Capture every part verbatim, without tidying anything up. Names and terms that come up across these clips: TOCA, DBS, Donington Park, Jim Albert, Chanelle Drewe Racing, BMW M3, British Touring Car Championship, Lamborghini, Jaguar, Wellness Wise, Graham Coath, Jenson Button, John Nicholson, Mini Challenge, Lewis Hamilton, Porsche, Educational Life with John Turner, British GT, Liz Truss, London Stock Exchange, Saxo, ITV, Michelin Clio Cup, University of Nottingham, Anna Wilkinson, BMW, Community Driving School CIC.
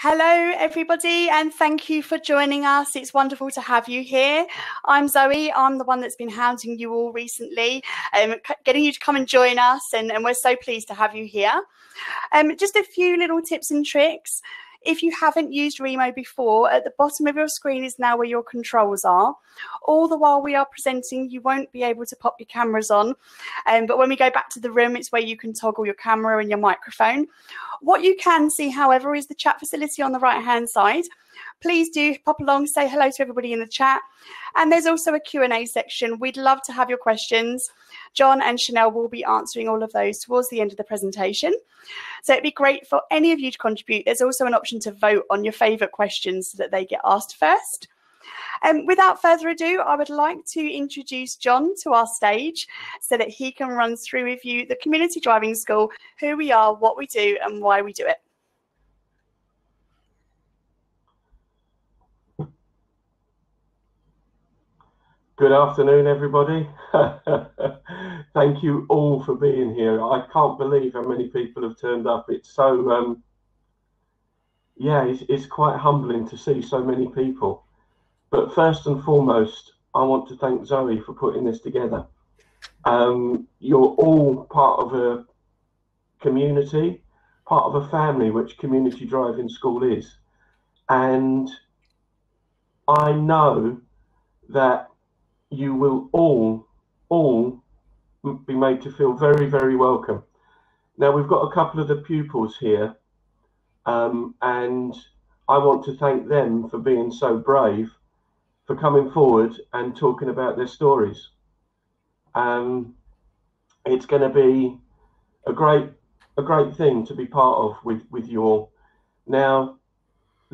Hello everybody, and thank you for joining us. It's wonderful to have you here. I'm Zoe. I'm the one that's been hounding you all recently, um, getting you to come and join us, and, and we're so pleased to have you here. Um, just a few little tips and tricks. If you haven't used Remo before, at the bottom of your screen is now where your controls are. All the while we are presenting, you won't be able to pop your cameras on, um, but when we go back to the room, it's where you can toggle your camera and your microphone. What you can see, however, is the chat facility on the right-hand side. Please do pop along, say hello to everybody in the chat. And there's also a Q and A section. We'd love to have your questions. John and Chanelle will be answering all of those towards the end of the presentation. So it'd be great for any of you to contribute. There's also an option to vote on your favourite questions so that they get asked first. Um, without further ado, I would like to introduce John to our stage so that he can run through with you the Community Driving School, who we are, what we do and why we do it. Good afternoon, everybody. Thank you all for being here. I can't believe how many people have turned up. It's so, um, yeah, it's, it's quite humbling to see so many people. But first and foremost, I want to thank Zoe for putting this together. Um, you're all part of a community, part of a family, which Community Driving School is. And I know that you will all, all be made to feel very, very welcome. Now, we've got a couple of the pupils here, um, and I want to thank them for being so brave, for coming forward and talking about their stories. Um, it's going to be a great, a great thing to be part of with, with you all. Now,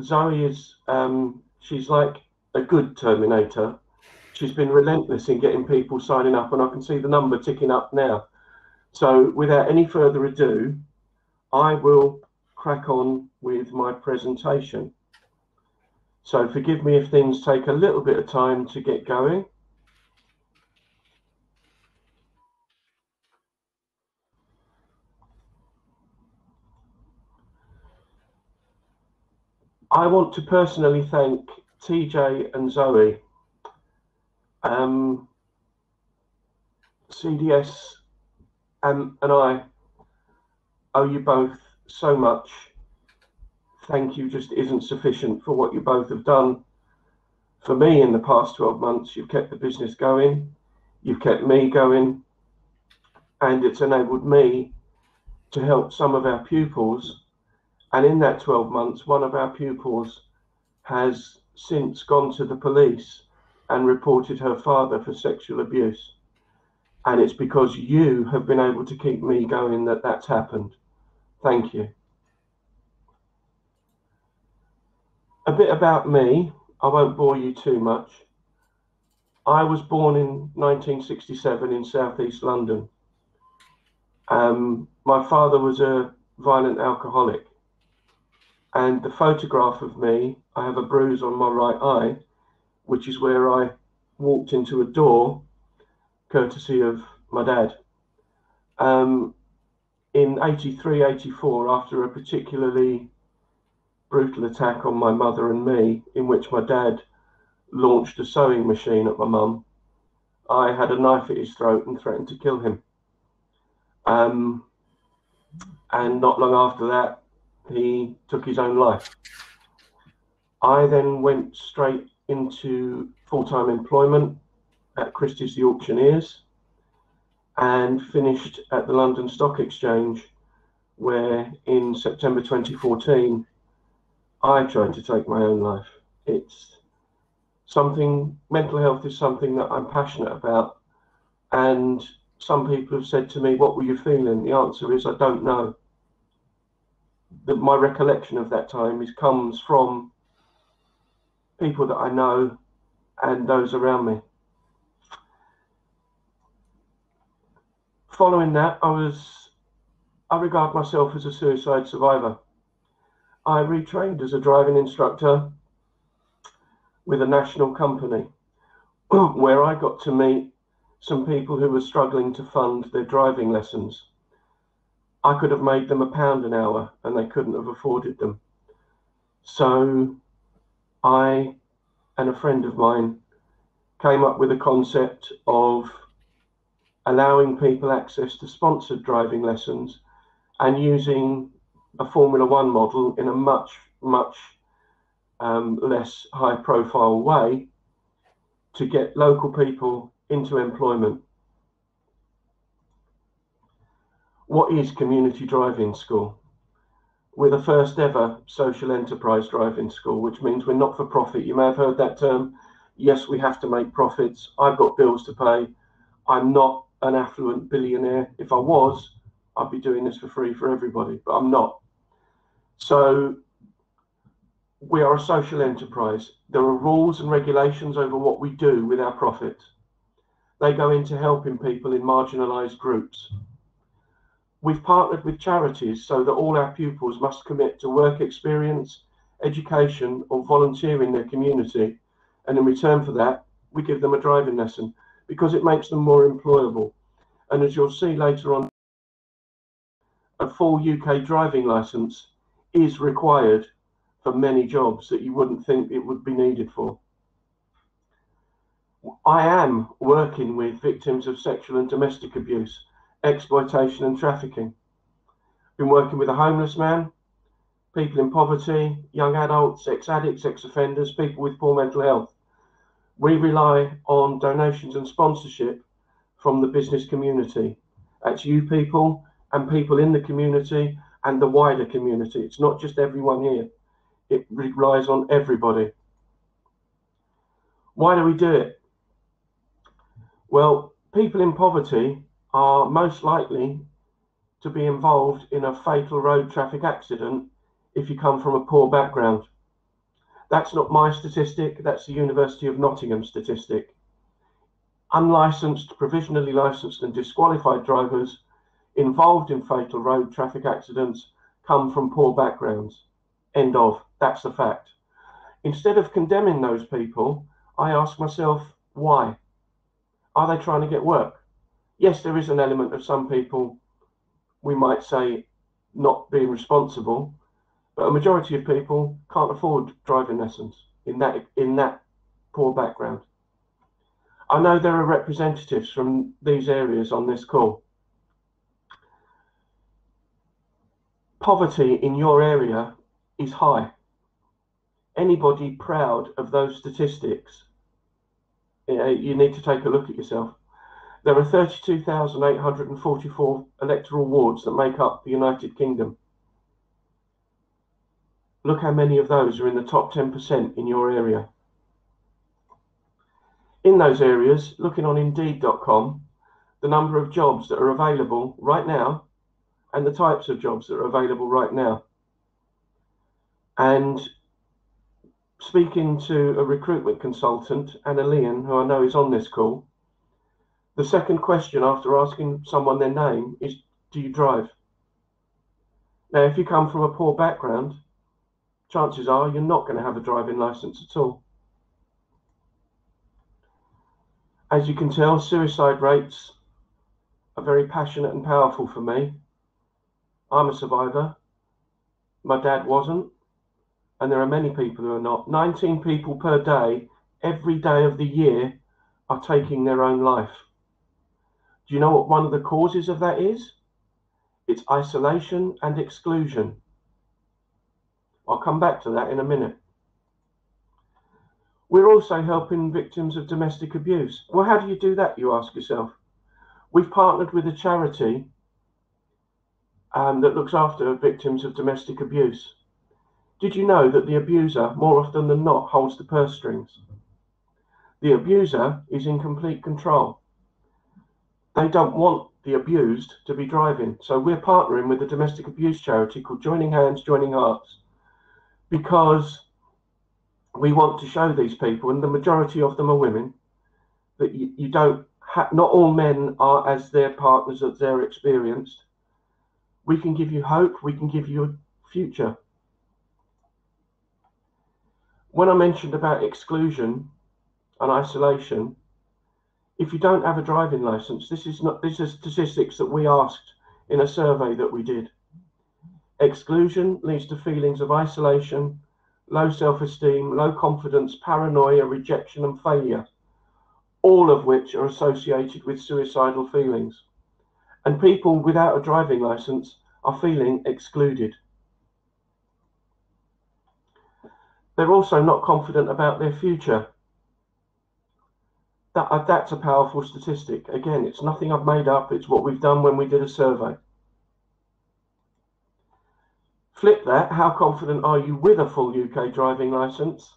Zoe is, um, she's like a good Terminator. She's been relentless in getting people signing up, and I can see the number ticking up now. So without any further ado, I will crack on with my presentation. So forgive me if things take a little bit of time to get going. I want to personally thank T J and Zoe. Um, C D S and, and I owe you both so much. Thank you just isn't sufficient for what you both have done for me in the past twelve months. You've kept the business going, you've kept me going, and it's enabled me to help some of our pupils. And in that twelve months, one of our pupils has since gone to the police and reported her father for sexual abuse, and it's because you have been able to keep me going that that's happened. Thank you. A bit about me, I won't bore you too much. I was born in nineteen sixty-seven in southeast London. Um, my father was a violent alcoholic, and the photograph of me, I have a bruise on my right eye, which is where I walked into a door, courtesy of my dad. Um, in eighty-three, eighty-four, after a particularly brutal attack on my mother and me, in which my dad launched a sewing machine at my mum, I had a knife at his throat and threatened to kill him. Um, and not long after that, he took his own life. I then went straight into full-time employment at Christie's the auctioneers, and finished at the London Stock Exchange, where in September twenty fourteen I tried to take my own life. It's something, mental health is something that I'm passionate about, and some people have said to me, what were you feeling? The answer is I don't know. That my recollection of that time is comes from people that I know and those around me. Following that, I was, I regard myself as a suicide survivor. I retrained as a driving instructor with a national company where I got to meet some people who were struggling to fund their driving lessons. I could have made them a pound an hour and they couldn't have afforded them. So I and a friend of mine came up with a concept of allowing people access to sponsored driving lessons and using a Formula One model in a much, much um, less high profile way to get local people into employment. What is Community Driving School? We're the first ever social enterprise driving school, which means we're not for profit. You may have heard that term. Yes, we have to make profits. I've got bills to pay. I'm not an affluent billionaire. If I was, I'd be doing this for free for everybody, but I'm not. So we are a social enterprise. There are rules and regulations over what we do with our profits. They go into helping people in marginalized groups. We've partnered with charities so that all our pupils must commit to work experience, education, or volunteer in their community. And in return for that, we give them a driving lesson because it makes them more employable. And as you'll see later on, a full U K driving licence is required for many jobs that you wouldn't think it would be needed for. I am working with victims of sexual and domestic abuse, exploitation and trafficking. I've been working with a homeless man, people in poverty, young adults, ex-addicts, ex-offenders, people with poor mental health. We rely on donations and sponsorship from the business community. That's you people and people in the community and the wider community. It's not just everyone here. It relies on everybody. Why do we do it? Well, people in poverty are most likely to be involved in a fatal road traffic accident if you come from a poor background. That's not my statistic, that's the University of Nottingham statistic. Unlicensed, provisionally licensed and disqualified drivers involved in fatal road traffic accidents come from poor backgrounds. End of. That's the fact. Instead of condemning those people, I ask myself, why? Are they trying to get work? Yes, there is an element of some people, we might say, not being responsible, but a majority of people can't afford driving lessons in that, in that poor background. I know there are representatives from these areas on this call. Poverty in your area is high. Anybody proud of those statistics, you need to take a look at yourself. There are thirty-two thousand eight hundred forty-four electoral wards that make up the United Kingdom. Look how many of those are in the top ten percent in your area. In those areas, looking on indeed dot com, the number of jobs that are available right now and the types of jobs that are available right now. And speaking to a recruitment consultant, Anna Leon, who I know is on this call, the second question after asking someone their name is, do you drive? Now, if you come from a poor background, chances are you're not going to have a driving license at all. As you can tell, suicide rates are very passionate and powerful for me. I'm a survivor. My dad wasn't. And there are many people who are not. nineteen people per day, every day of the year, are taking their own life. Do you know what one of the causes of that is? It's isolation and exclusion. I'll come back to that in a minute. We're also helping victims of domestic abuse. Well, how do you do that, you ask yourself? We've partnered with a charity um, that looks after victims of domestic abuse. Did you know that the abuser, more often than not, holds the purse strings? The abuser is in complete control. They don't want the abused to be driving. So we're partnering with a domestic abuse charity called Joining Hands, Joining Hearts, because we want to show these people, and the majority of them are women, that you, you don't ha not all men are as their partners, as they're experienced. We can give you hope, we can give you a future. When I mentioned about exclusion and isolation, if you don't have a driving license, this is not this is statistics that we asked in a survey that we did. Exclusion leads to feelings of isolation, low self-esteem, low confidence, paranoia, rejection and failure, all of which are associated with suicidal feelings. And people without a driving licence are feeling excluded. They're also not confident about their future. That, that's a powerful statistic. Again, it's nothing I've made up. It's what we've done when we did a survey. Flip that. How confident are you with a full U K driving licence?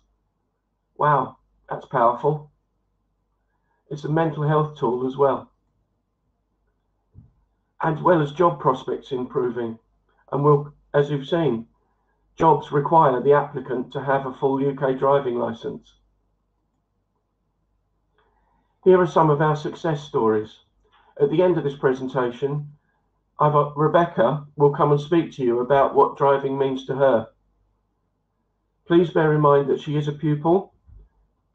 Wow, that's powerful. It's a mental health tool as well. As well as job prospects improving. And we'll, as you've seen, jobs require the applicant to have a full U K driving licence. Here are some of our success stories. At the end of this presentation, I've, uh, Rebecca will come and speak to you about what driving means to her. Please bear in mind that she is a pupil.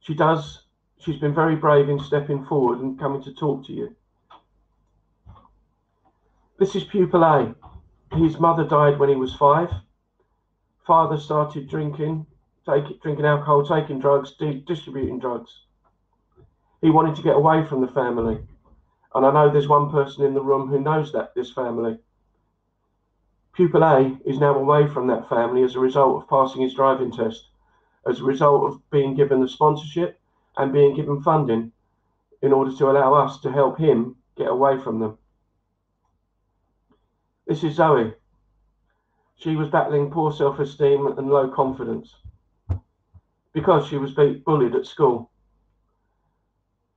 She does, she's been very brave in stepping forward and coming to talk to you. This is pupil A. His mother died when he was five. Father started drinking, taking drinking alcohol, taking drugs, di distributing drugs. He wanted to get away from the family. And I know there's one person in the room who knows that, this family. Pupil A is now away from that family as a result of passing his driving test, as a result of being given the sponsorship and being given funding in order to allow us to help him get away from them. This is Zoe. She was battling poor self-esteem and low confidence because she was bullied at school.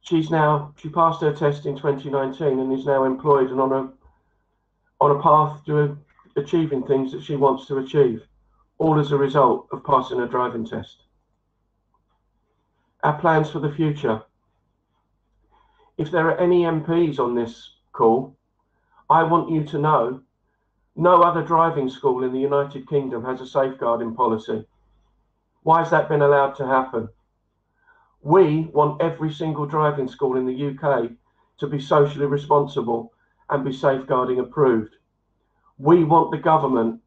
She's now, she passed her test in twenty nineteen and is now employed and on a, on a path to achieving things that she wants to achieve, all as a result of passing her driving test. Our plans for the future. If there are any M Ps on this call, I want you to know no other driving school in the United Kingdom has a safeguarding policy. Why has that been allowed to happen? We want every single driving school in the U K to be socially responsible and be safeguarding approved. We want the government,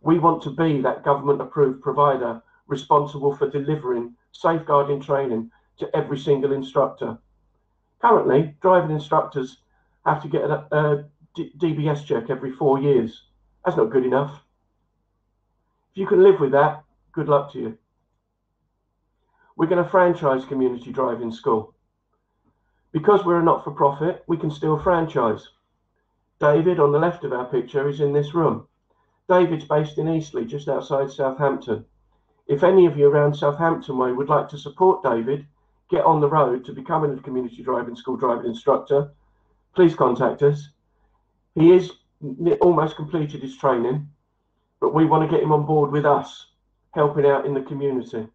we want to be that government approved provider responsible for delivering safeguarding training to every single instructor. Currently, driving instructors have to get a, a D B S check every four years. That's not good enough. If you can live with that, good luck to you. We're going to franchise Community Driving School. Because we're a not-for-profit, we can still franchise. David, on the left of our picture, is in this room. David's based in Eastleigh, just outside Southampton. If any of you around Southampton way would like to support David, get on the road to becoming a Community Driving School driving instructor, please contact us. He is almost completed his training, but we want to get him on board with us, helping out in the community.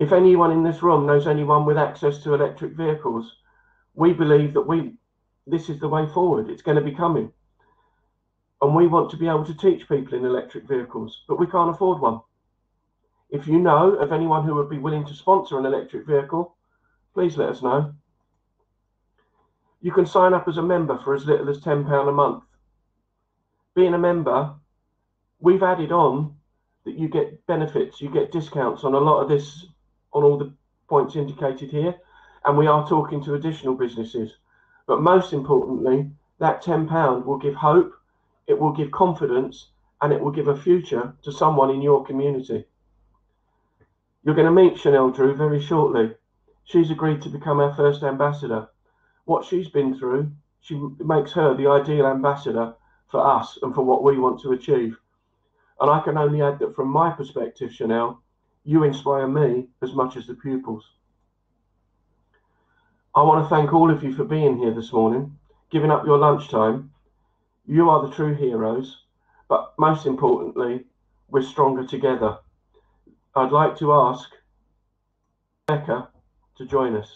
If anyone in this room knows anyone with access to electric vehicles, we believe that we, this is the way forward. It's going to be coming. And we want to be able to teach people in electric vehicles, but we can't afford one. If you know of anyone who would be willing to sponsor an electric vehicle, please let us know. You can sign up as a member for as little as ten pounds a month. Being a member, we've added on that you get benefits, you get discounts on a lot of this, on all the points indicated here, and we are talking to additional businesses. But most importantly, that ten pounds will give hope, it will give confidence, and it will give a future to someone in your community. You're going to meet Chanelle Drewe very shortly. She's agreed to become our first ambassador. What she's been through, she makes her the ideal ambassador for us and for what we want to achieve. And I can only add that from my perspective, Chanelle, you inspire me as much as the pupils. I want to thank all of you for being here this morning, giving up your lunchtime. You are the true heroes, but most importantly, we're stronger together. I'd like to ask Rebecca to join us.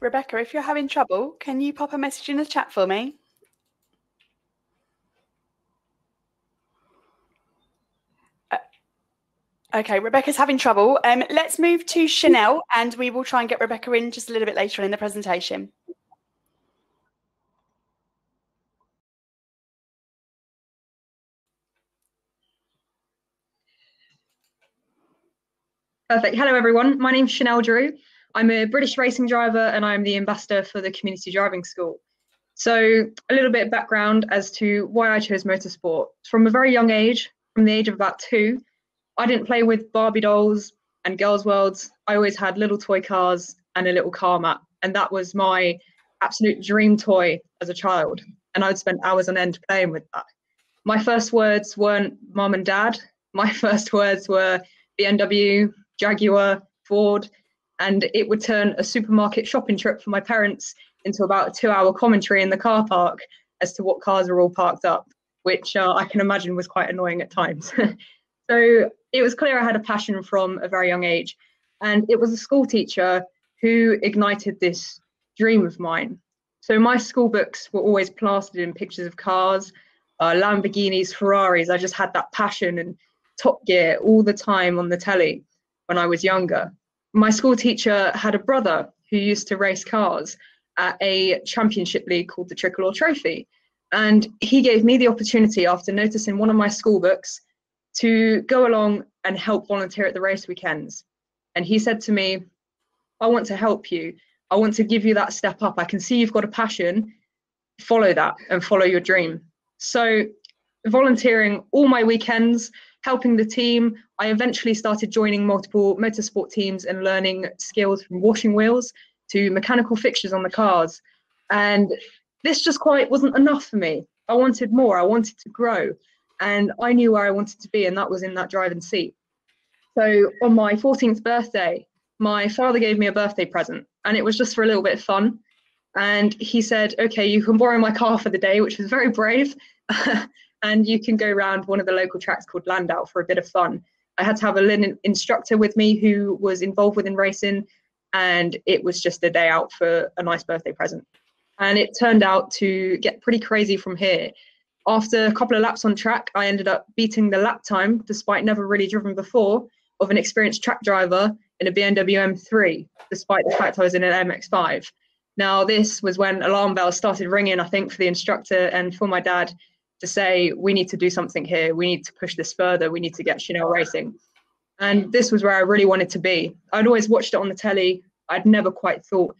Rebecca, if you're having trouble, can you pop a message in the chat for me? Uh, okay, Rebecca's having trouble. Um, let's move to Chanelle, and we will try and get Rebecca in just a little bit later on in the presentation. Perfect. Hello, everyone. My name's Chanelle Drewe. I'm a British racing driver and I'm the ambassador for the Community Driving School. So a little bit of background as to why I chose motorsport. From a very young age, from the age of about two, I didn't play with Barbie dolls and girls' worlds. I always had little toy cars and a little car mat. And that was my absolute dream toy as a child. And I would spend hours on end playing with that. My first words weren't mum and dad. My first words were B M W, Jaguar, Ford, and it would turn a supermarket shopping trip for my parents into about a two-hour commentary in the car park as to what cars were all parked up, which uh, I can imagine was quite annoying at times. So it was clear I had a passion from a very young age, and it was a school teacher who ignited this dream of mine. So my school books were always plastered in pictures of cars, uh, Lamborghinis, Ferraris. I just had that passion, and Top Gear all the time on the telly when I was younger. My school teacher had a brother who used to race cars at a championship league called the Tricolour Trophy. And he gave me the opportunity, after noticing one of my school books, to go along and help volunteer at the race weekends. And he said to me, I want to help you. I want to give you that step up. I can see you've got a passion. Follow that and follow your dream. So volunteering all my weekends, helping the team, I eventually started joining multiple motorsport teams and learning skills from washing wheels to mechanical fixtures on the cars. And this just quite wasn't enough for me. I wanted more, I wanted to grow, and I knew where I wanted to be, and that was in that driving seat. So on my fourteenth birthday, my father gave me a birthday present, and it was just for a little bit of fun. And he said, okay, you can borrow my car for the day, which was very brave. And you can go around one of the local tracks called Landau for a bit of fun. I had to have an instructor with me who was involved within racing, and it was just a day out for a nice birthday present. And it turned out to get pretty crazy from here. After a couple of laps on track, I ended up beating the lap time, despite never really driven before, of an experienced track driver in a B M W M three, despite the fact I was in an M X five. Now, this was when alarm bells started ringing, I think, for the instructor and for my dad, to say, we need to do something here, we need to push this further, we need to get Chanelle racing. And this was where I really wanted to be. I'd always watched it on the telly, I'd never quite thought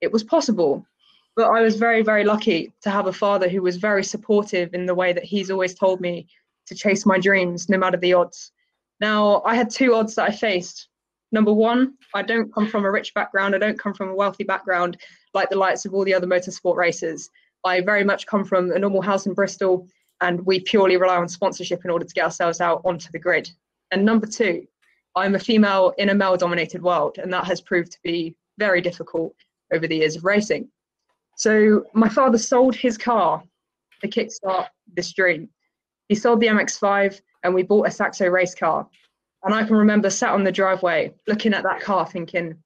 it was possible. But I was very, very lucky to have a father who was very supportive in the way that he's always told me to chase my dreams, no matter the odds. Now, I had two odds that I faced. Number one, I don't come from a rich background, I don't come from a wealthy background like the likes of all the other motorsport racers. I very much come from a normal house in Bristol, and we purely rely on sponsorship in order to get ourselves out onto the grid. And number two, I'm a female in a male-dominated world, and that has proved to be very difficult over the years of racing. So my father sold his car to kickstart this dream. He sold the M X five, and we bought a Saxo race car. And I can remember sat on the driveway looking at that car thinking,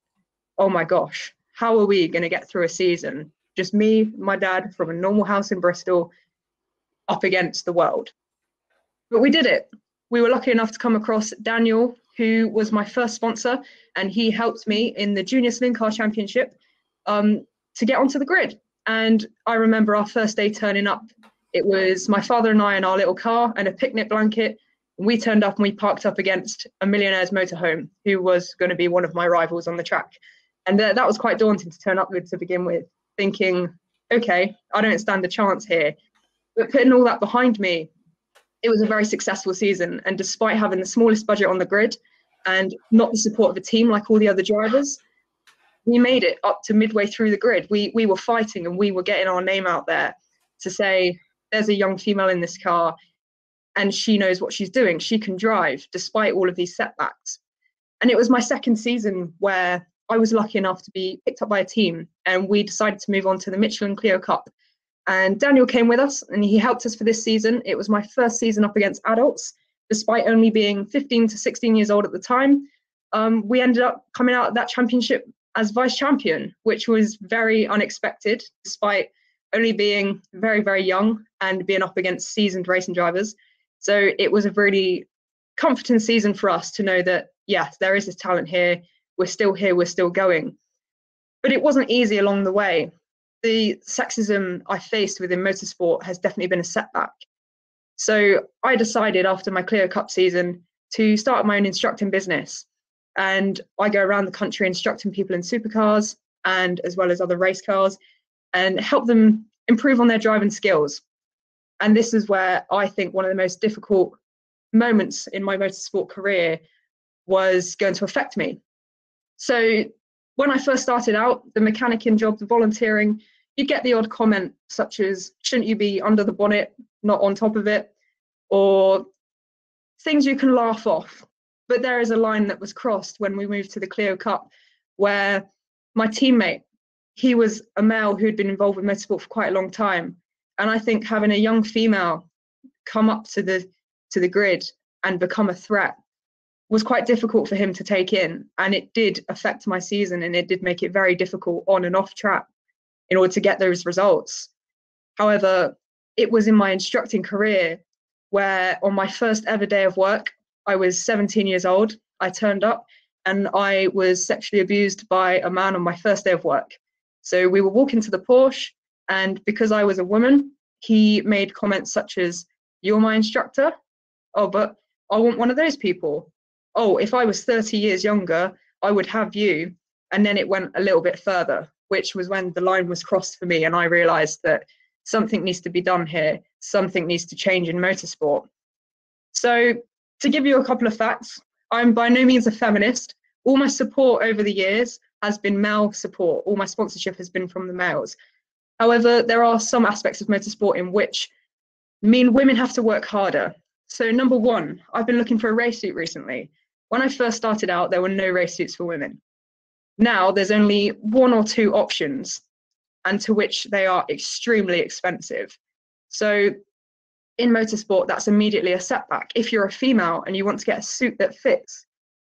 oh my gosh, how are we going to get through a season? Just me, my dad, from a normal house in Bristol, up against the world. But we did it. We were lucky enough to come across Daniel, who was my first sponsor, and he helped me in the Junior Slim Car Championship um, to get onto the grid. And I remember our first day turning up. It was my father and I in our little car and a picnic blanket. We turned up and we parked up against a millionaire's motorhome, who was going to be one of my rivals on the track. And th that was quite daunting to turn up with to begin with, thinking, okay, I don't stand a chance here. But putting all that behind me, it was a very successful season. And despite having the smallest budget on the grid and not the support of a team like all the other drivers, we made it up to midway through the grid. We, we were fighting and we were getting our name out there to say, there's a young female in this car and she knows what she's doing. She can drive despite all of these setbacks. And it was my second season where I was lucky enough to be picked up by a team, and we decided to move on to the Michelin Clio Cup. And Daniel came with us and he helped us for this season. It was my first season up against adults, despite only being fifteen to sixteen years old at the time. Um, we ended up coming out of that championship as vice champion, which was very unexpected, despite only being very, very young and being up against seasoned racing drivers. So it was a really comforting season for us to know that, yes, there is this talent here. We're still here. We're still going. But it wasn't easy along the way. The sexism I faced within motorsport has definitely been a setback. So I decided after my Clio Cup season to start my own instructing business. And I go around the country instructing people in supercars and as well as other race cars and help them improve on their driving skills. And this is where I think one of the most difficult moments in my motorsport career was going to affect me. So when I first started out, the mechanicing job, the volunteering, you get the odd comment such as, shouldn't you be under the bonnet, not on top of it, or things you can laugh off. But there is a line that was crossed when we moved to the Clio Cup, where my teammate, he was a male who'd been involved with motorsport for quite a long time. And I think having a young female come up to the to the grid and become a threat was quite difficult for him to take in. And it did affect my season, and it did make it very difficult on and off track in order to get those results. However, it was in my instructing career where on my first ever day of work, I was seventeen years old. I turned up and I was sexually abused by a man on my first day of work. So we were walking to the Porsche, and because I was a woman, he made comments such as, "You're my instructor? Oh, but I want one of those people. Oh, if I was thirty years younger, I would have you." And then it went a little bit further, which was when the line was crossed for me. And I realized that something needs to be done here. Something needs to change in motorsport. So to give you a couple of facts, I'm by no means a feminist. All my support over the years has been male support. All my sponsorship has been from the males. However, there are some aspects of motorsport in which mean women have to work harder. So number one, I've been looking for a race suit recently. When I first started out, there were no race suits for women. Now there's only one or two options, and to which they are extremely expensive. So in motorsport, that's immediately a setback. If you're a female and you want to get a suit that fits,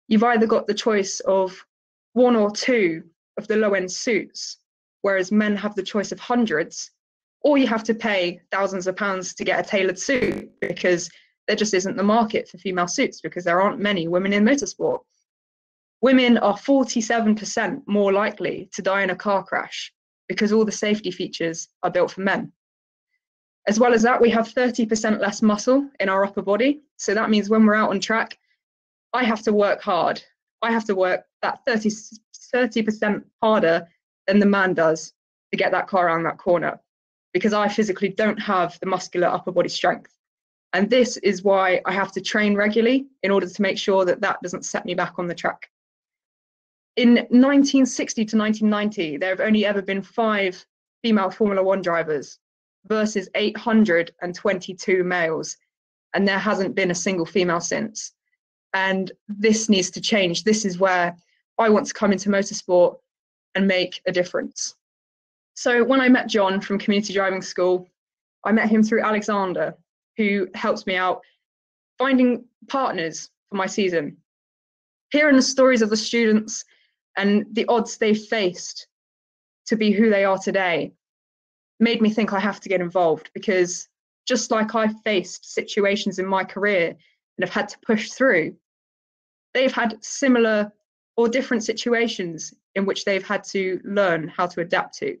you've either got the choice of one or two of the low-end suits, whereas men have the choice of hundreds, or you have to pay thousands of pounds to get a tailored suit because there just isn't the market for female suits because there aren't many women in motorsport. Women are forty-seven percent more likely to die in a car crash because all the safety features are built for men. As well as that, we have thirty percent less muscle in our upper body. So that means when we're out on track, I have to work hard. I have to work that thirty percent harder than the man does to get that car around that corner because I physically don't have the muscular upper body strength. And this is why I have to train regularly in order to make sure that that doesn't set me back on the track. In nineteen sixty to nineteen ninety, there have only ever been five female Formula One drivers versus eight hundred twenty-two males. And there hasn't been a single female since. And this needs to change. This is where I want to come into motorsport and make a difference. So when I met John from Community Driving School, I met him through Alexander, who helps me out finding partners for my season. Hearing the stories of the students and the odds they faced to be who they are today made me think I have to get involved, because just like I faced situations in my career and have had to push through, they've had similar or different situations in which they've had to learn how to adapt to.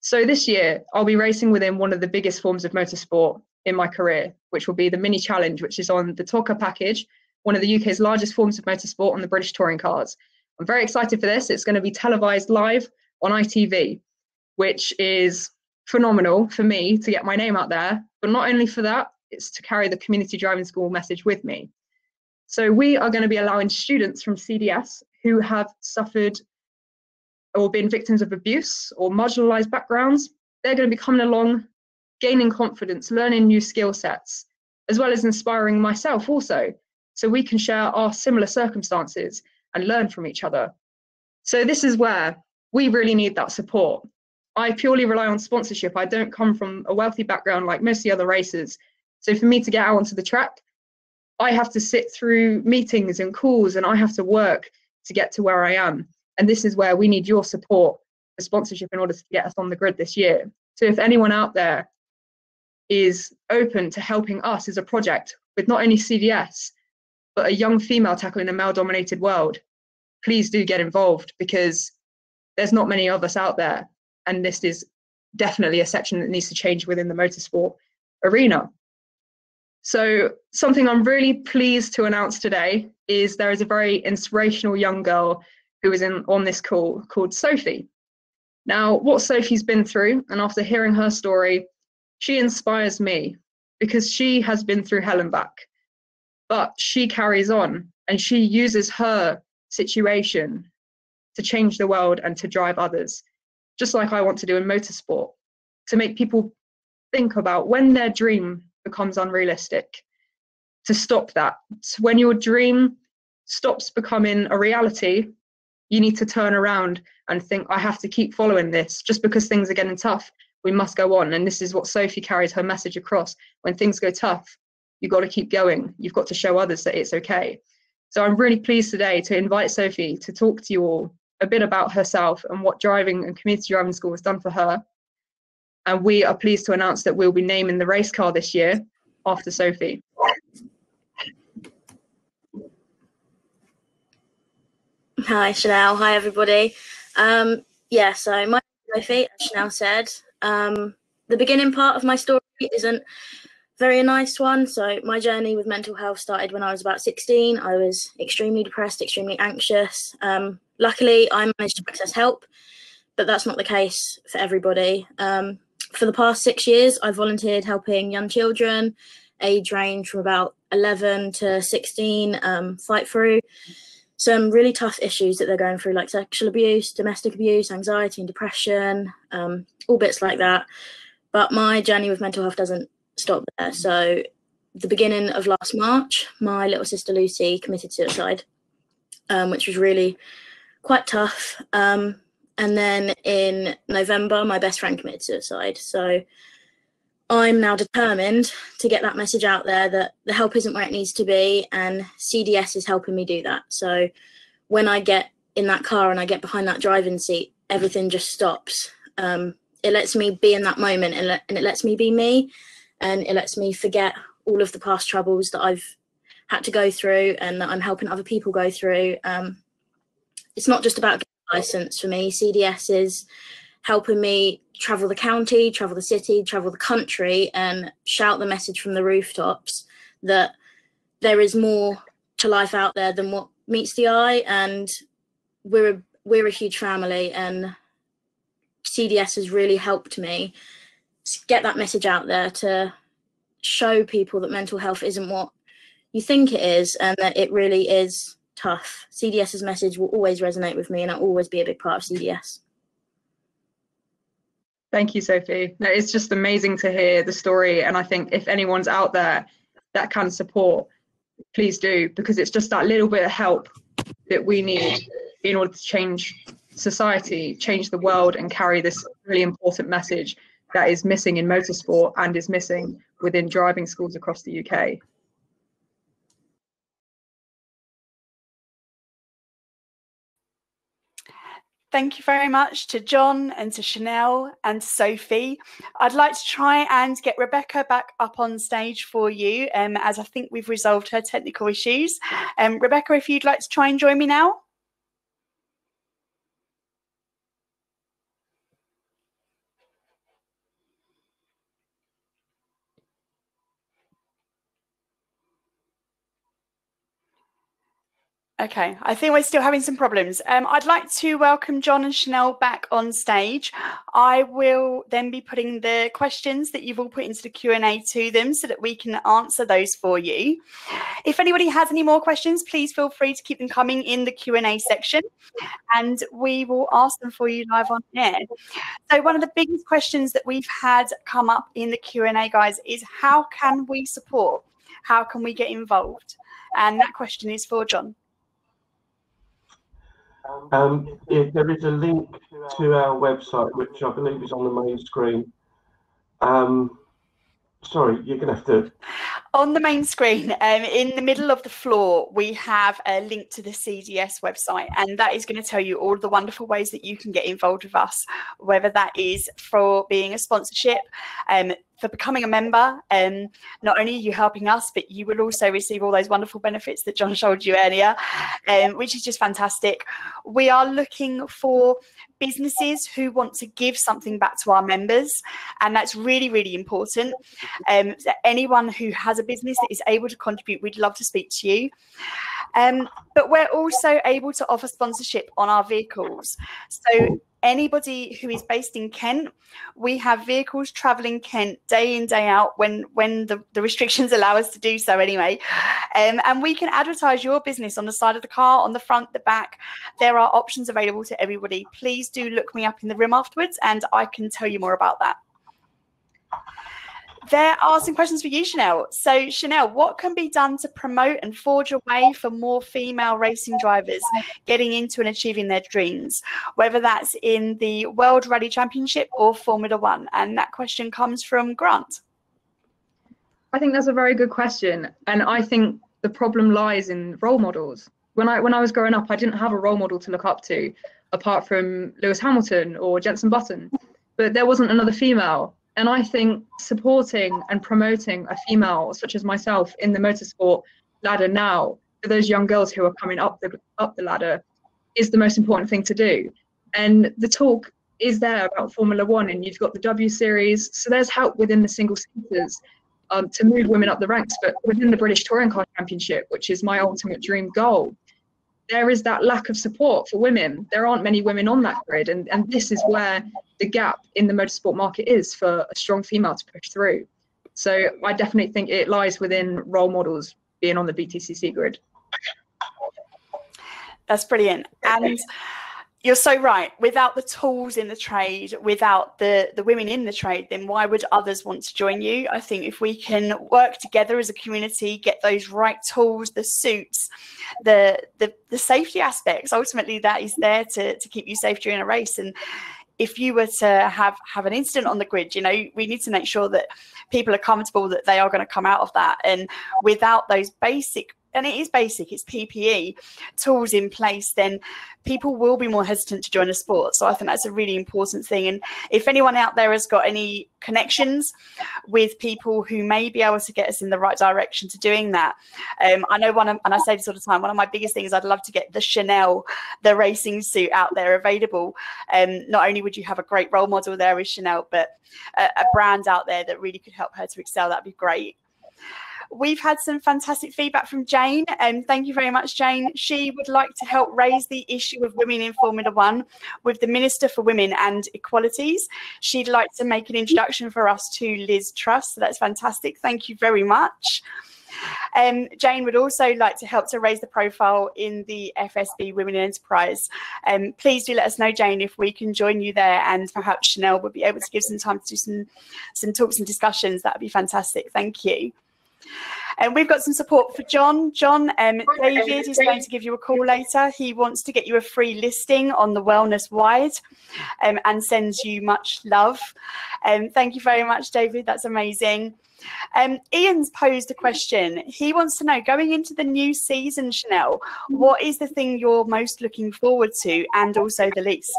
So this year, I'll be racing within one of the biggest forms of motorsport in my career, which will be the Mini Challenge, which is on the TOCA package, one of the U K's largest forms of motorsport on the British touring cars. I'm very excited for this. It's going to be televised live on I T V, which is phenomenal for me to get my name out there. But not only for that, it's to carry the Community Driving School message with me. So we are going to be allowing students from C D S who have suffered or been victims of abuse or marginalized backgrounds, they're going to be coming along, gaining confidence, learning new skill sets, as well as inspiring myself also, so we can share our similar circumstances and learn from each other. So this is where we really need that support. I purely rely on sponsorship. I don't come from a wealthy background like most of the other racers. So for me to get out onto the track, I have to sit through meetings and calls, and I have to work to get to where I am. And this is where we need your support for sponsorship in order to get us on the grid this year. So if anyone out there is open to helping us as a project with not only C D S, but a young female tackle in a male-dominated world, please do get involved, because there's not many of us out there. And this is definitely a section that needs to change within the motorsport arena. So something I'm really pleased to announce today is there is a very inspirational young girl who is in, on this call called Sophie. Now, what Sophie's been through, and after hearing her story, she inspires me because she has been through hell and back, but she carries on and she uses her situation to change the world and to drive others, just like I want to do in motorsport, to make people think about when their dream becomes unrealistic, to stop that. So when your dream stops becoming a reality, you need to turn around and think, I have to keep following this. Just because things are getting tough, we must go on. And this is what Sophie carries her message across. When things go tough, you've got to keep going. You've got to show others that it's okay. So I'm really pleased today to invite Sophie to talk to you all a bit about herself and what driving and community driving school has done for her. And we are pleased to announce that we'll be naming the race car this year after Sophie. Hi, Chanelle. Hi, everybody. Um, yeah, so my name is Sophie, as Chanelle said. Um, the beginning part of my story isn't very a nice one. So my journey with mental health started when I was about sixteen. I was extremely depressed, extremely anxious. Um, luckily, I managed to access help, but that's not the case for everybody. Um, for the past six years, I've volunteered helping young children, age range from about eleven to sixteen, um, fight through some really tough issues that they're going through, like sexual abuse, domestic abuse, anxiety and depression, um, all bits like that. But my journey with mental health doesn't stop there. So the beginning of last March, my little sister Lucy committed suicide, um, which was really quite tough. Um, and then in November, my best friend committed suicide. So I'm now determined to get that message out there that the help isn't where it needs to be, and C D S is helping me do that. So when I get in that car and I get behind that driving seat, everything just stops. Um, it lets me be in that moment, and, le and it lets me be me, and it lets me forget all of the past troubles that I've had to go through and that I'm helping other people go through. Um, it's not just about getting a license for me. C D S is helping me travel the county, travel the city, travel the country, and shout the message from the rooftops that there is more to life out there than what meets the eye. And we're a, we're a huge family, and C D S has really helped me get that message out there to show people that mental health isn't what you think it is, and that it really is tough. CDS's message will always resonate with me, and I'll always be a big part of C D S. Thank you, Sophie. No, it's just amazing to hear the story. And I think if anyone's out there that can support, please do, because it's just that little bit of help that we need in order to change society, change the world, and carry this really important message that is missing in motorsport and is missing within driving schools across the U K. Thank you very much to John and to Chanelle and to Sophie. I'd like to try and get Rebecca back up on stage for you, um, as I think we've resolved her technical issues. Um, Rebecca, if you'd like to try and join me now. Okay, I think we're still having some problems. Um, I'd like to welcome John and Chanelle back on stage. I will then be putting the questions that you've all put into the Q and A to them so that we can answer those for you. If anybody has any more questions, please feel free to keep them coming in the Q and A section, and we will ask them for you live on air. So one of the biggest questions that we've had come up in the Q and A, guys, is how can we support? How can we get involved? And that question is for John. Um, if there is a link to our website, which I believe is on the main screen. Um, sorry, you're going to have to... On the main screen, um, in the middle of the floor, we have a link to the C D S website, and that is going to tell you all the wonderful ways that you can get involved with us, whether that is for being a sponsorship, um, for becoming a member. Um, not only are you helping us, but you will also receive all those wonderful benefits that John showed you earlier, um, which is just fantastic. We are looking for businesses who want to give something back to our members, and that's really, really important. Um, so anyone who has a business that is able to contribute, we'd love to speak to you. Um, but we're also able to offer sponsorship on our vehicles. So anybody who is based in Kent, we have vehicles travelling Kent day in, day out, when when the, the restrictions allow us to do so anyway. Um, and we can advertise your business on the side of the car, on the front, the back. There are options available to everybody. Please do look me up in the room afterwards and I can tell you more about that. There are some questions for you, Chanelle. So, Chanelle, what can be done to promote and forge a way for more female racing drivers getting into and achieving their dreams, whether that's in the World Rally Championship or Formula One? And that question comes from Grant. I think that's a very good question. And I think the problem lies in role models. When I, when I was growing up, I didn't have a role model to look up to, apart from Lewis Hamilton or Jenson Button, but there wasn't another female. And I think supporting and promoting a female such as myself in the motorsport ladder now, for those young girls who are coming up the, up the ladder, is the most important thing to do. And the talk is there about Formula One, and you've got the W Series, so there's help within the single seaters um, to move women up the ranks. But within the British Touring Car Championship, which is my ultimate dream goal, there is that lack of support for women. There aren't many women on that grid, and, and this is where the gap in the motorsport market is for a strong female to push through. So I definitely think it lies within role models being on the B T C C grid. That's brilliant. And you're so right. Without the tools in the trade, without the, the women in the trade, then why would others want to join you? I think if we can work together as a community, get those right tools, the suits, the the, the safety aspects, ultimately that is there to, to keep you safe during a race. And if you were to have, have an incident on the grid, you know, we need to make sure that people are comfortable that they are going to come out of that. And without those basic, and it is basic, it's P P E tools in place, then people will be more hesitant to join a sport. So I think that's a really important thing. And if anyone out there has got any connections with people who may be able to get us in the right direction to doing that, um, I know one of, and I say this all the time, one of my biggest things, I'd love to get the Chanelle, the racing suit out there available. Um, not only would you have a great role model there with Chanelle, but a, a brand out there that really could help her to excel, that'd be great. We've had some fantastic feedback from Jane, and um, thank you very much, Jane. She would like to help raise the issue of women in Formula One with the Minister for Women and Equalities. She'd like to make an introduction for us to Liz Truss, so that's fantastic. Thank you very much. Um, Jane would also like to help to raise the profile in the F S B Women in Enterprise. Um, please do let us know, Jane, if we can join you there, and perhaps Chanelle would be able to give some time to do some, some talks and discussions. That would be fantastic. Thank you. And we've got some support for John. John, um, David is going to give you a call later. He wants to get you a free listing on the Wellness Wise, um, and sends you much love. Um, thank you very much, David. That's amazing. Um, Ian's posed a question. He wants to know, going into the new season, Chanelle, what is the thing you're most looking forward to, and also the least?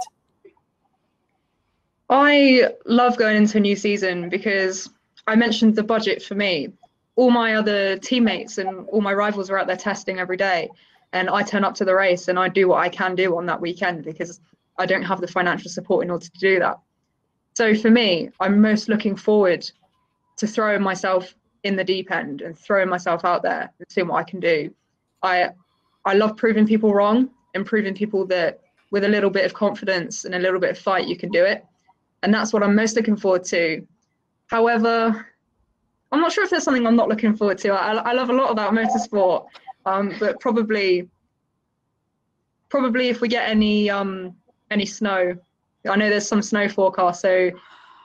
I love going into a new season because I mentioned the budget for me. All my other teammates and all my rivals are out there testing every day, and I turn up to the race and I do what I can do on that weekend because I don't have the financial support in order to do that. So for me, I'm most looking forward to throwing myself in the deep end and throwing myself out there and seeing what I can do. I, I love proving people wrong and proving people that with a little bit of confidence and a little bit of fight, you can do it. And that's what I'm most looking forward to. However, I'm not sure if there's something I'm not looking forward to. I, I love a lot about motorsport, um, but probably, probably if we get any um, any snow. I know there's some snow forecast, so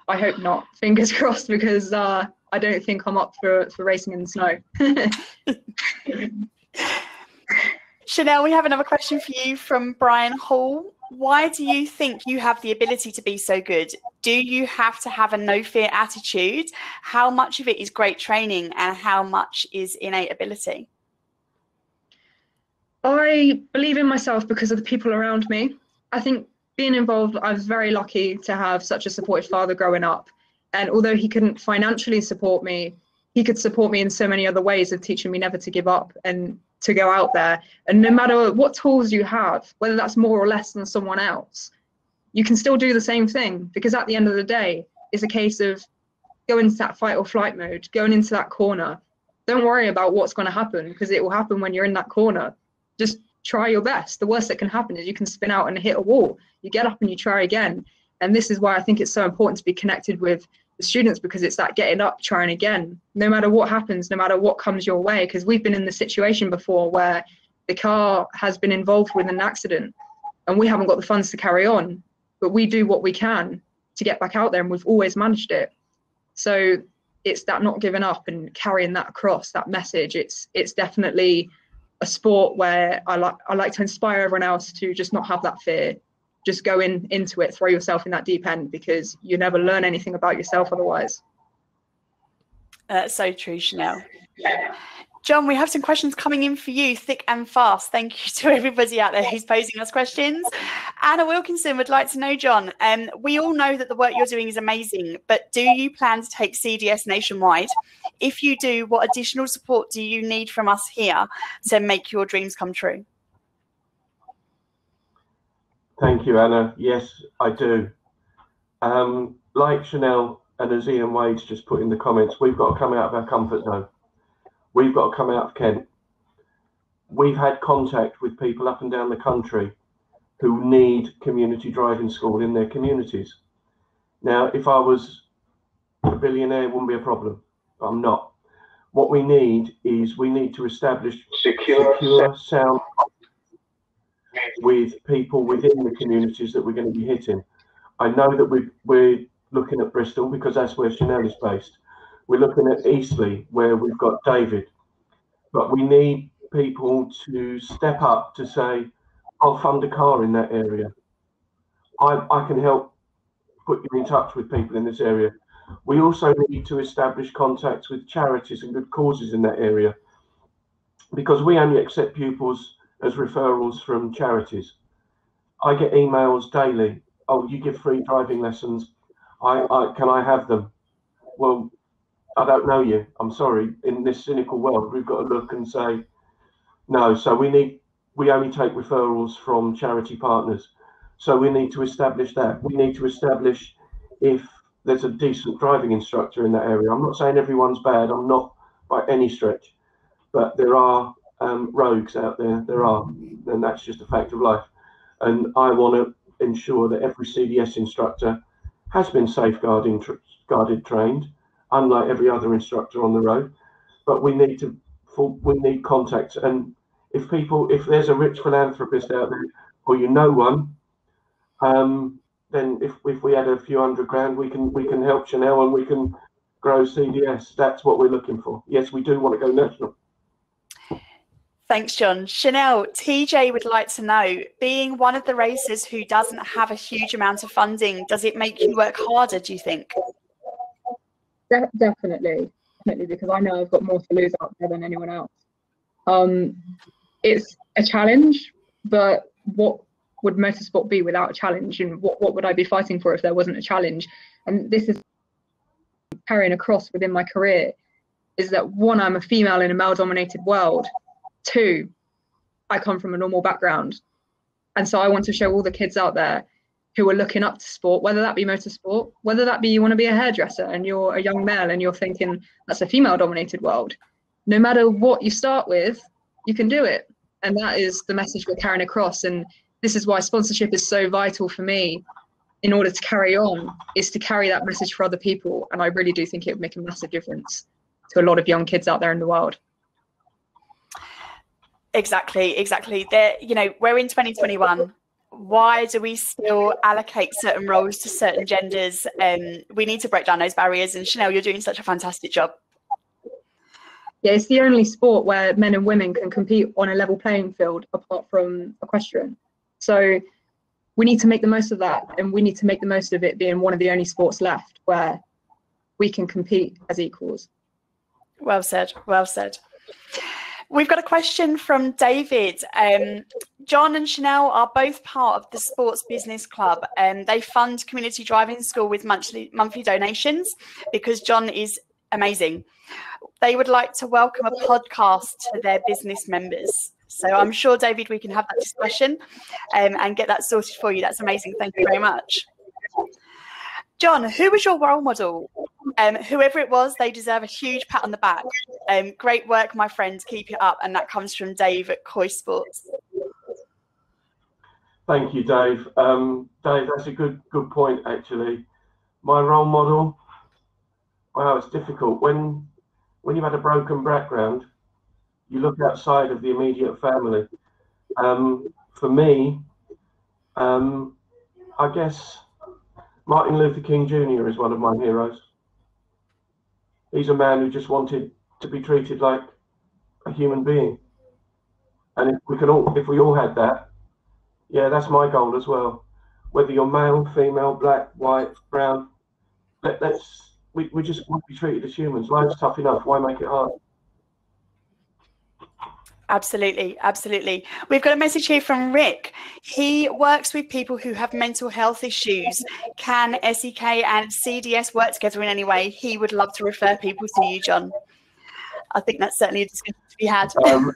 I hope not. Fingers crossed, because uh, I don't think I'm up for for racing in the snow. Chanelle, we have another question for you from Brian Hall. Why do you think you have the ability to be so good? Do you have to have a no fear attitude? How much of it is great training and how much is innate ability? I believe in myself because of the people around me. I think being involved, I was very lucky to have such a supportive father growing up. And although he couldn't financially support me, he could support me in so many other ways of teaching me never to give up and to go out there. And no matter what tools you have, whether that's more or less than someone else, you can still do the same thing, because at the end of the day, it's a case of going into that fight or flight mode, going into that corner. Don't worry about what's going to happen, because it will happen when you're in that corner. Just try your best. The worst that can happen is you can spin out and hit a wall. You get up and you try again. And this is why I think it's so important to be connected with the students, because it's that getting up, trying again, no matter what happens, no matter what comes your way. Because we've been in the situation before where the car has been involved with an accident and we haven't got the funds to carry on, but we do what we can to get back out there, and we've always managed it. So it's that not giving up and carrying that across, that message. It's it's definitely a sport where I like I like to inspire everyone else to just not have that fear. Just go in into it, throw yourself in that deep end, because you never learn anything about yourself otherwise. Uh, so true, Chanelle. Yeah. John, we have some questions coming in for you, thick and fast. Thank you to everybody out there who's posing us questions. Anna Wilkinson would like to know, John, um, we all know that the work you're doing is amazing, but do you plan to take C D S nationwide? If you do, what additional support do you need from us here to make your dreams come true? Thank you, Anna. Yes, I do. Um, like Chanelle and as Ian Wade's just put in the comments, we've got to come out of our comfort zone. We've got to come out of Kent. We've had contact with people up and down the country who need community driving school in their communities. Now, if I was a billionaire, it wouldn't be a problem. I'm not. What we need is we need to establish secure, secure sound with people within the communities that we're going to be hitting. I know that we, we're looking at Bristol because that's where Chanelle is based. We're looking at Eastleigh where we've got David. But we need people to step up to say, I'll fund a car in that area. I, I can help put you in touch with people in this area. We also need to establish contacts with charities and good causes in that area, because we only accept pupils as referrals from charities. I get emails daily. Oh, you give free driving lessons. I, I can I have them? Well, I don't know you. I'm sorry. In this cynical world, we've got to look and say no. So we need. We only take referrals from charity partners. So we need to establish that. We need to establish if there's a decent driving instructor in that area. I'm not saying everyone's bad. I'm not by any stretch, but there are um, rogues out there. There are, and that's just a fact of life. And I want to ensure that every C D S instructor has been safeguarding, tra guarded, trained, unlike every other instructor on the road. But we need to, we need contacts. And if people, if there's a rich philanthropist out there, or you know one, um, then if, if we had a few hundred grand, we can we can help Chanelle and we can grow C D S. That's what we're looking for. Yes, we do want to go national. Thanks, John. Chanelle, T J would like to know, being one of the racers who doesn't have a huge amount of funding, does it make you work harder, do you think? De definitely, definitely, because I know I've got more to lose out there than anyone else. Um, it's a challenge, but what would motorsport be without a challenge? And what, what would I be fighting for if there wasn't a challenge? And this is carrying across within my career, is that one, I'm a female in a male-dominated world. Two, I come from a normal background. And so I want to show all the kids out there who are looking up to sport, whether that be motorsport, whether that be you want to be a hairdresser and you're a young male and you're thinking that's a female-dominated world. No matter what you start with, you can do it. And that is the message we're carrying across. And this is why sponsorship is so vital for me in order to carry on, is to carry that message for other people. And I really do think it would make a massive difference to a lot of young kids out there in the world. Exactly, exactly. There, you know, we're in twenty twenty-one. Why do we still allocate certain roles to certain genders? Um, we need to break down those barriers. And Chanelle, you're doing such a fantastic job. Yeah, it's the only sport where men and women can compete on a level playing field apart from equestrian. So we need to make the most of that, and we need to make the most of it being one of the only sports left where we can compete as equals. Well said, well said. We've got a question from David. Um, John and Chanelle are both part of the Sports Business Club, and they fund Community Driving School with monthly, monthly donations because John is amazing. They would like to welcome a podcast to their business members. So I'm sure, David, we can have that discussion um, and get that sorted for you. That's amazing. Thank you very much. John, who was your role model? Um, whoever it was, they deserve a huge pat on the back. Um, great work, my friends. Keep it up. And that comes from Dave at Coy Sports. Thank you, Dave. Um, Dave, that's a good good point, actually. My role model, wow, it's difficult. When, when you've had a broken background, you look outside of the immediate family. Um, for me, um, I guess Martin Luther King Junior is one of my heroes. He's a man who just wanted to be treated like a human being. And if we can all, if we all had that, yeah, that's my goal as well. Whether you're male, female, black, white, brown, let, let's we, we just want to be treated as humans. Life's tough enough. Why make it hard? Absolutely, absolutely. We've got a message here from Rick. He works with people who have mental health issues. Can S E K and C D S work together in any way? He would love to refer people to you, John. I think that's certainly a discussion to be had. Um,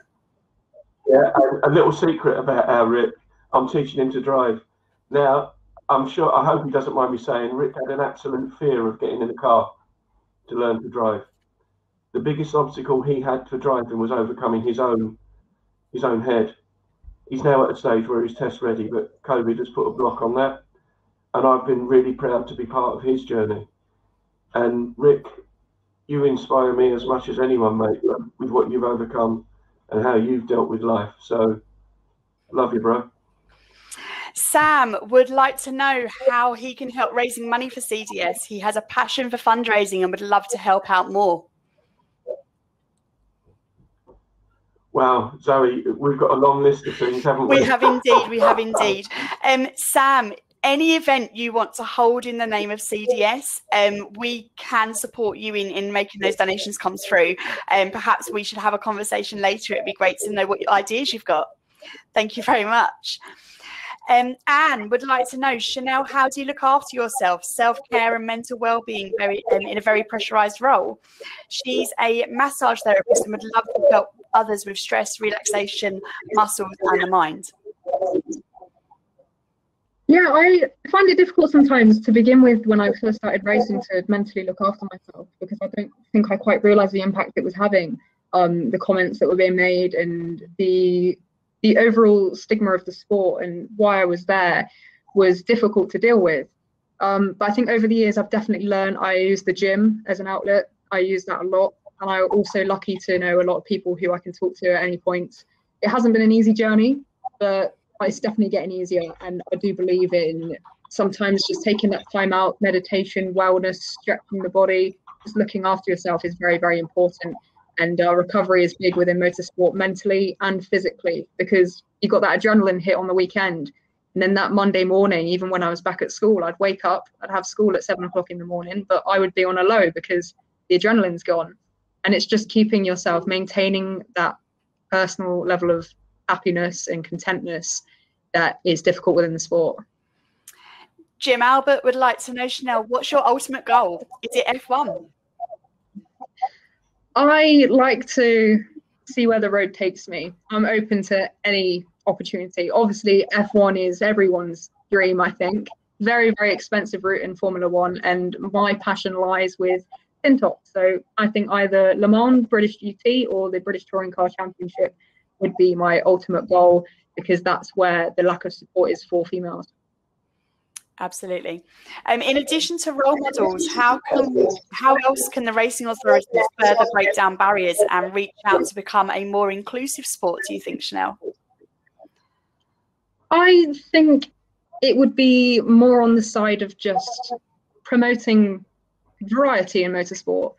yeah, a, a little secret about our Rick. I'm teaching him to drive. Now, I'm sure, I hope he doesn't mind me saying, Rick had an absolute fear of getting in a car to learn to drive. The biggest obstacle he had for driving was overcoming his own his own head. He's now at a stage where he's test ready, but COVID has put a block on that. And I've been really proud to be part of his journey. And Rick, you inspire me as much as anyone, mate, with what you've overcome and how you've dealt with life. So love you, bro. Sam would like to know how he can help raising money for C D S. He has a passion for fundraising and would love to help out more. Wow, Zoe, we've got a long list of things, haven't we? We have indeed, we have indeed. Um, Sam, any event you want to hold in the name of C D S, um, we can support you in, in making those donations come through. And um, perhaps we should have a conversation later. It'd be great to know what ideas you've got. Thank you very much. Um, Anne would like to know, Chanelle, how do you look after yourself, self-care and mental well-being very, um, in a very pressurised role? She's a massage therapist and would love to help others with stress, relaxation, muscles and the mind. Yeah, I find it difficult sometimes to begin with when I first started racing to mentally look after myself, because I don't think I quite realised the impact it was having, um, the comments that were being made and the... the overall stigma of the sport and why I was there was difficult to deal with. Um, but I think over the years, I've definitely learned I use the gym as an outlet. I use that a lot. And I'm also lucky to know a lot of people who I can talk to at any point. It hasn't been an easy journey, but it's definitely getting easier. And I do believe in sometimes just taking that time out, meditation, wellness, stretching the body, just looking after yourself is very, very important. And uh, recovery is big within motorsport, mentally and physically, because you got that adrenaline hit on the weekend. And then that Monday morning, even when I was back at school, I'd wake up, I'd have school at seven o'clock in the morning, but I would be on a low because the adrenaline's gone. And it's just keeping yourself, maintaining that personal level of happiness and contentness that is difficult within the sport. Jim Albert would like to know, Chanelle, what's your ultimate goal? Is it F one? I like to see where the road takes me. I'm open to any opportunity. Obviously, F one is everyone's dream, I think. Very, very expensive route in Formula One, and my passion lies with thin top. So I think either Le Mans, British G T, or the British Touring Car Championship would be my ultimate goal, because that's where the lack of support is for females. Absolutely. Um, in addition to role models, how can, how else can the racing authorities further break down barriers and reach out to become a more inclusive sport, do you think, Chanelle? I think it would be more on the side of just promoting variety in motorsport.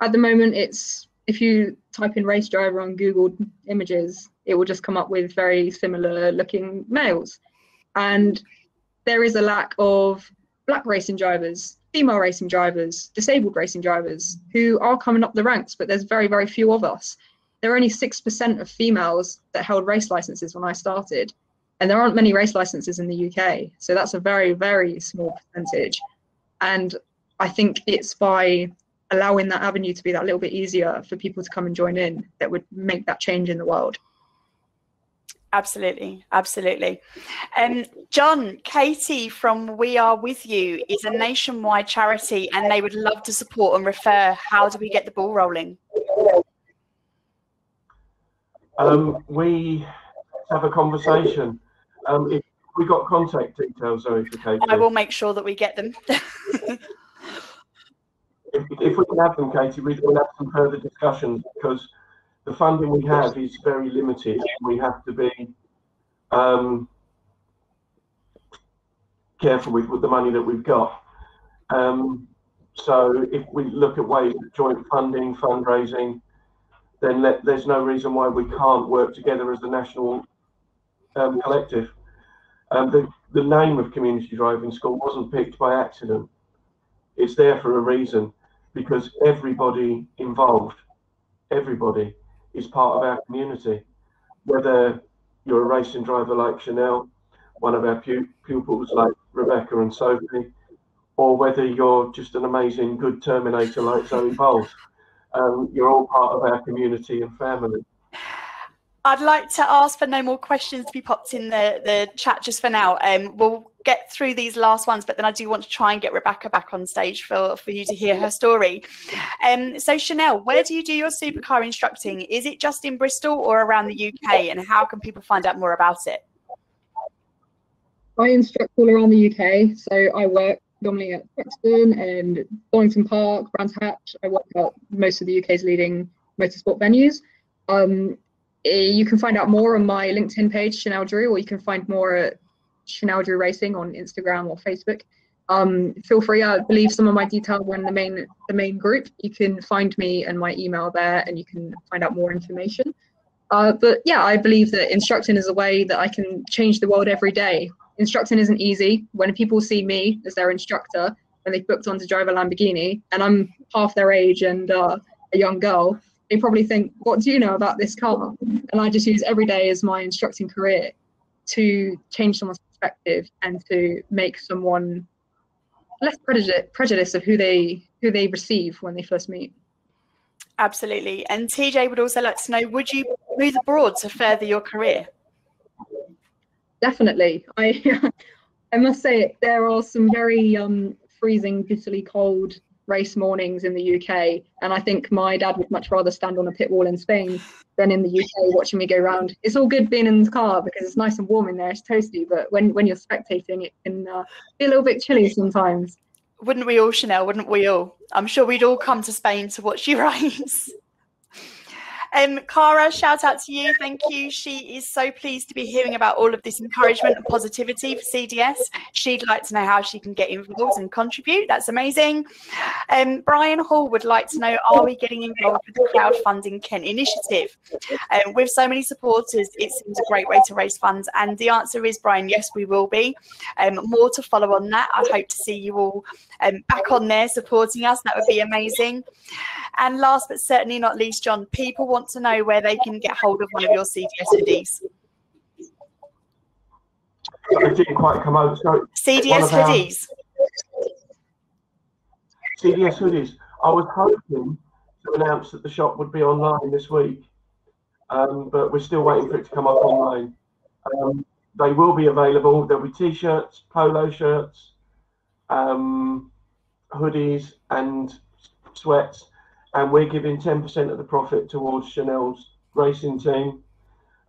At the moment, it's if you type in race driver on Google images, it will just come up with very similar looking males. And there is a lack of black racing drivers, female racing drivers, disabled racing drivers who are coming up the ranks, but there's very, very few of us. There are only six percent of females that held race licenses when I started, and there aren't many race licenses in the U K. So that's a very, very small percentage. And I think it's by allowing that avenue to be that little bit easier for people to come and join in that would make that change in the world. Absolutely, absolutely. Um, John, Katie from We Are With You is a nationwide charity and they would love to support and refer. How do we get the ball rolling? Um, we have a conversation. Um, if we got contact details, sorry, for Katie. I will make sure that we get them. if, if we can have them, Katie, we will have some further discussions because the funding we have is very limited. We have to be um, careful with, with the money that we've got. Um, so if we look at ways of joint funding, fundraising, then let, there's no reason why we can't work together as the national um, collective. Um, the, the name of Community Driving School wasn't picked by accident. It's there for a reason, because everybody involved, everybody, is part of our community, whether you're a racing driver like Chanelle, one of our pu pupils like Rebecca and Sophie, or whether you're just an amazing good terminator like Zoe Bowles. Um, you're all part of our community and family. I'd like to ask for no more questions to be popped in the, the chat just for now. Um, we'll get through these last ones, but then I do want to try and get Rebecca back on stage for, for you to hear her story. Um, so Chanelle, where do you do your supercar instructing? Is it just in Bristol or around the U K? And how can people find out more about it? I instruct all around the U K. So I work predominantly at Brixton and Donington Park, Brands Hatch. I work at most of the U K's leading motorsport venues. Um, You can find out more on my LinkedIn page, Chanelle Drewe, or you can find more at Chanelle Drewe Racing on Instagram or Facebook. Um, feel free, I believe some of my details are in the main, the main group. You can find me and my email there and you can find out more information. Uh, but yeah, I believe that instructing is a way that I can change the world every day. Instructing isn't easy. When people see me as their instructor, when they've booked on to drive a Lamborghini and I'm half their age and uh, a young girl, they probably think, what do you know about this car? And I just use every day as my instructing career to change someone's perspective and to make someone less prejudiced of who they who they receive when they first meet. Absolutely. And T J would also like to know, would you move abroad to further your career? Definitely. I I must say there are some very um, freezing, bitterly cold race mornings in the U K, and I think my dad would much rather stand on a pit wall in Spain than in the U K watching me go round. It's all good being in the car because it's nice and warm in there, it's toasty, but when when you're spectating it can uh, be a little bit chilly sometimes. Wouldn't we all, Chanelle? Wouldn't we all? I'm sure we'd all come to Spain to watch you race. Um, Cara, shout out to you. Thank you. She is so pleased to be hearing about all of this encouragement and positivity for C D S. She'd like to know how she can get involved and contribute. That's amazing. Um, Brian Hall would like to know, are we getting involved with the Crowdfunding Kent initiative? Um, with so many supporters, it seems a great way to raise funds. And the answer is, Brian, yes, we will be. Um, more to follow on that. I hope to see you all um, back on there supporting us. That would be amazing. And last but certainly not least, John, people want to know where they can get hold of one of your C D S hoodies. It didn't quite come out. So C D S hoodies. Our C D S hoodies. I was hoping to announce that the shop would be online this week, um, but we're still waiting for it to come up online. Um, they will be available. There'll be T-shirts, polo shirts, um, hoodies, and sweats. And we're giving ten percent of the profit towards Chanelle's racing team.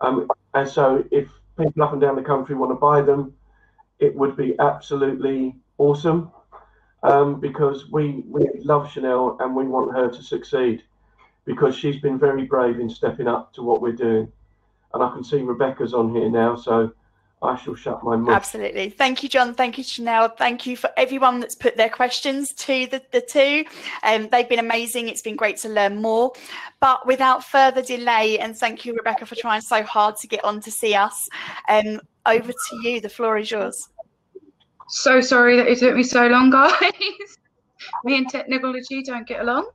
Um, and so if people up and down the country want to buy them, it would be absolutely awesome, um, because we, we love Chanelle and we want her to succeed because she's been very brave in stepping up to what we're doing. And I can see Rebecca's on here now, so I shall shut my mouth. Absolutely. Thank you, John. Thank you, Chanelle. Thank you for everyone that's put their questions to the, the two. Um, they've been amazing. It's been great to learn more. But without further delay, and thank you, Rebecca, for trying so hard to get on to see us. Um, over to you. The floor is yours. So sorry that it took me so long, guys. Me and technology don't get along.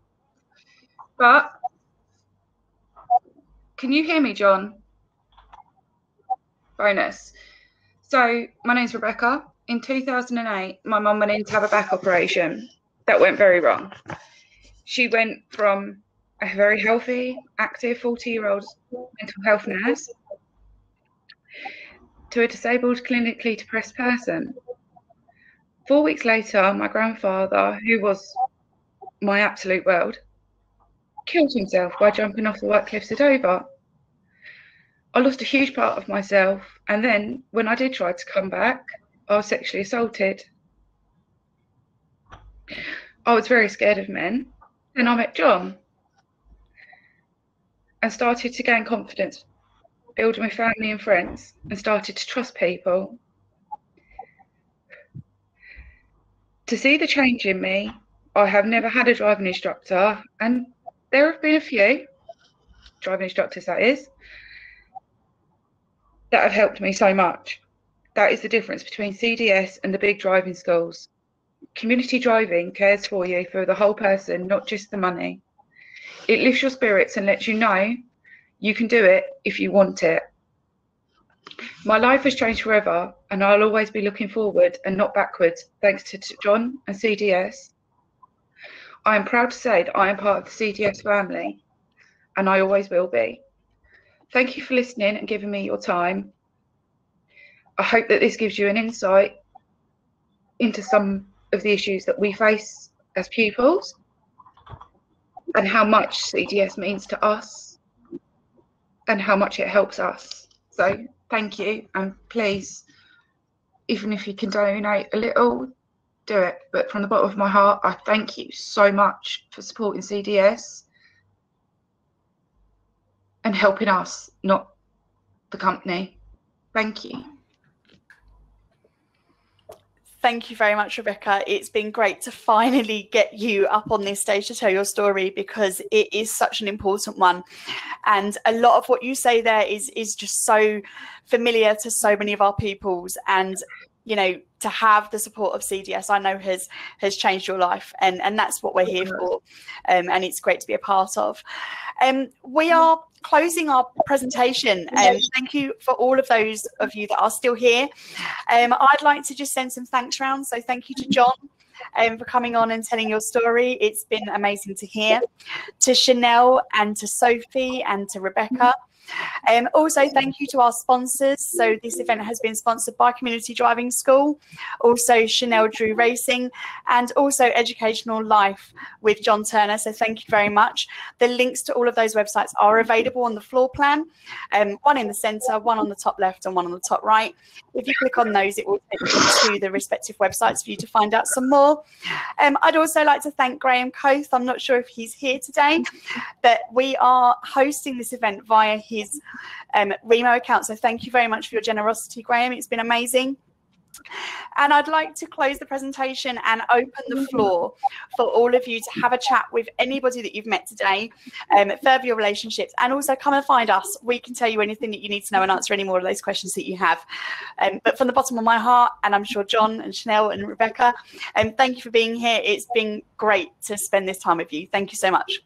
But can you hear me, John? Bonus. So my name's Rebecca. In two thousand eight, my mum went in to have a back operation. That went very wrong. She went from a very healthy, active forty-year-old mental health nurse to a disabled, clinically depressed person. Four weeks later, my grandfather, who was my absolute world, killed himself by jumping off the White Cliffs at Dover. I lost a huge part of myself, and then when I did try to come back, I was sexually assaulted. I was very scared of men. Then I met John and started to gain confidence, build my family and friends, and started to trust people. To see the change in me, I have never had a driving instructor, and there have been a few driving instructors, that is, that have helped me so much. That is the difference between C D S and the big driving schools. Community driving cares for you for the whole person, not just the money. It lifts your spirits and lets you know you can do it if you want it. My life has changed forever, and I'll always be looking forward and not backwards, thanks to John and C D S. I am proud to say that I am part of the C D S family, and I always will be. Thank you for listening and giving me your time. I hope that this gives you an insight into some of the issues that we face as pupils and how much C D S means to us and how much it helps us. So thank you, and please, even if you can donate a little, do it. But from the bottom of my heart, I thank you so much for supporting C D S and helping us, not the company. Thank you. Thank you very much, Rebecca. It's been great to finally get you up on this stage to tell your story, because it is such an important one. And a lot of what you say there is, is just so familiar to so many of our pupils. And, you know, to have the support of C D S, I know has has changed your life, and, and that's what we're here for. Um, and it's great to be a part of. Um, we are closing our presentation, and um, thank you for all of those of you that are still here. um I'd like to just send some thanks round. So thank you to John um for coming on and telling your story. It's been amazing to hear. To Chanelle and to Sophie and to Rebecca. Um, also thank you to our sponsors. So this event has been sponsored by Community Driving School, also Chanelle Drewe Racing, and also Educational Life with John Turner. So thank you very much. The links to all of those websites are available on the floor plan, um, one in the centre, one on the top left and one on the top right. If you click on those, it will take you to the respective websites for you to find out some more. Um, I'd also like to thank Graham Coath. I'm not sure if he's here today, but we are hosting this event via his his um, Remo account. So thank you very much for your generosity, Graham. It's been amazing. And I'd like to close the presentation and open the floor for all of you to have a chat with anybody that you've met today, um, further your relationships, and also come and find us. We can tell you anything that you need to know and answer any more of those questions that you have. Um, but from the bottom of my heart, and I'm sure John and Chanelle and Rebecca, um, thank you for being here. It's been great to spend this time with you. Thank you so much.